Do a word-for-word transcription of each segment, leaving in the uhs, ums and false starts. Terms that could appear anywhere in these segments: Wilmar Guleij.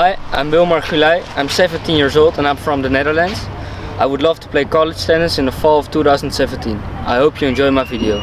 Hi, I'm Wilmar Guleij. I'm seventeen years old and I'm from the Netherlands. I would love to play college tennis in the fall of two thousand seventeen. I hope you enjoy my video.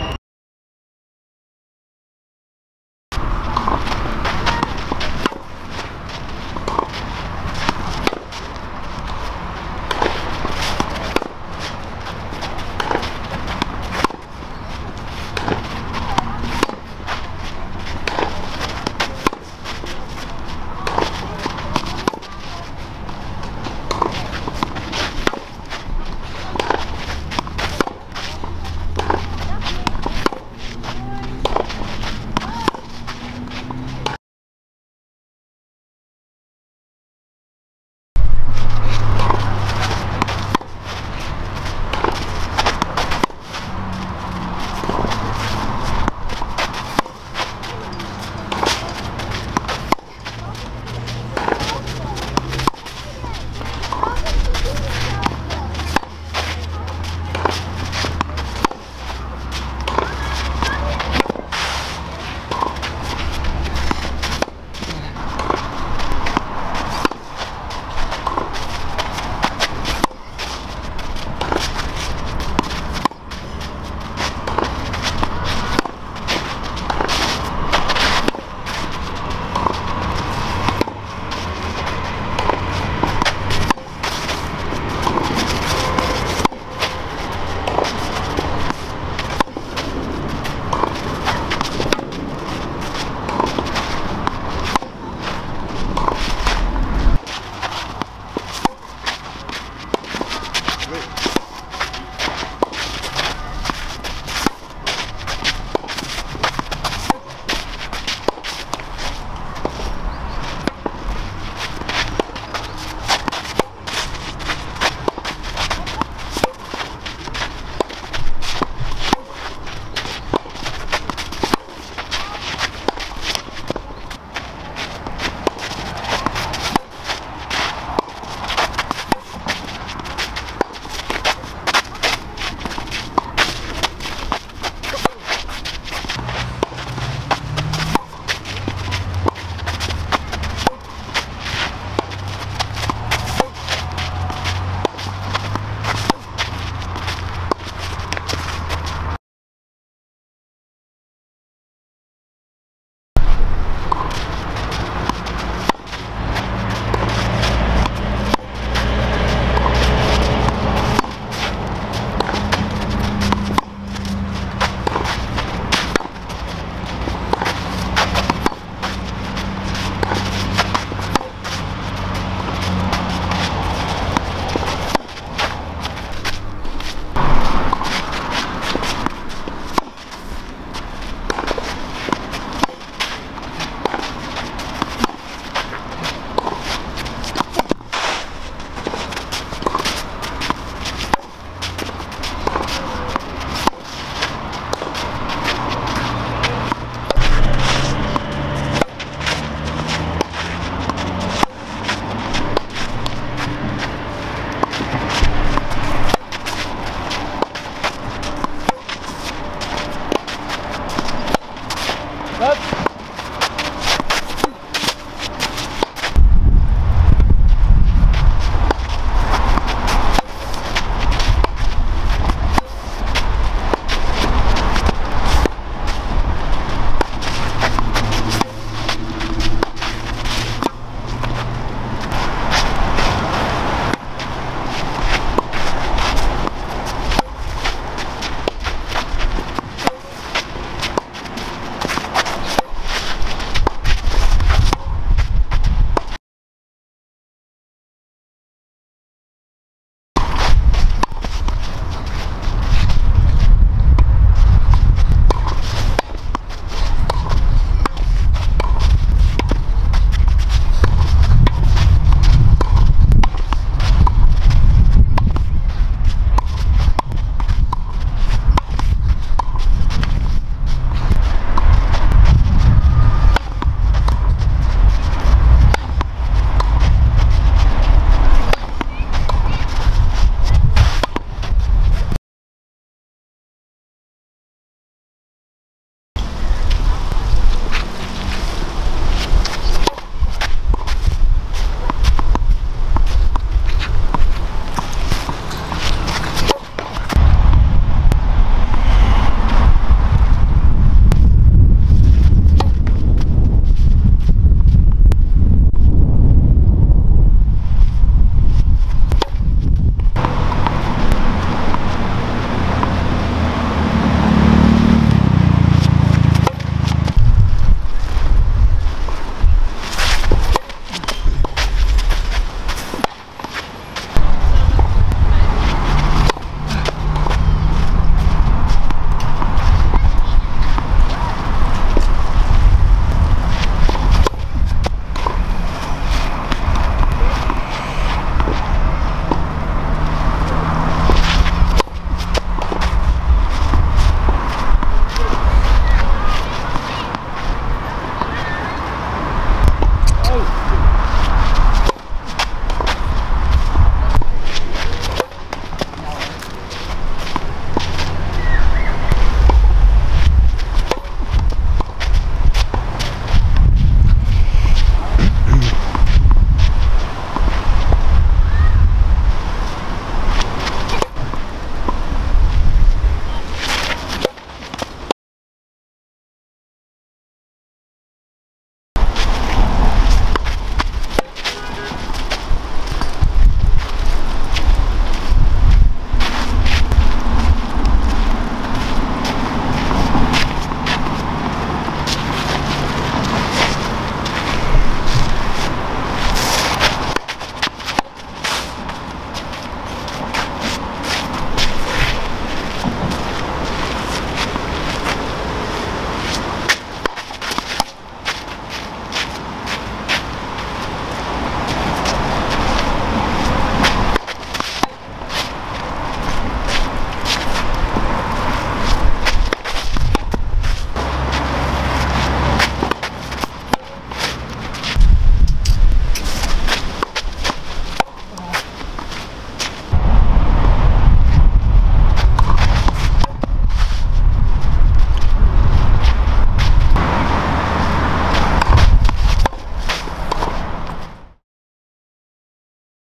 Up.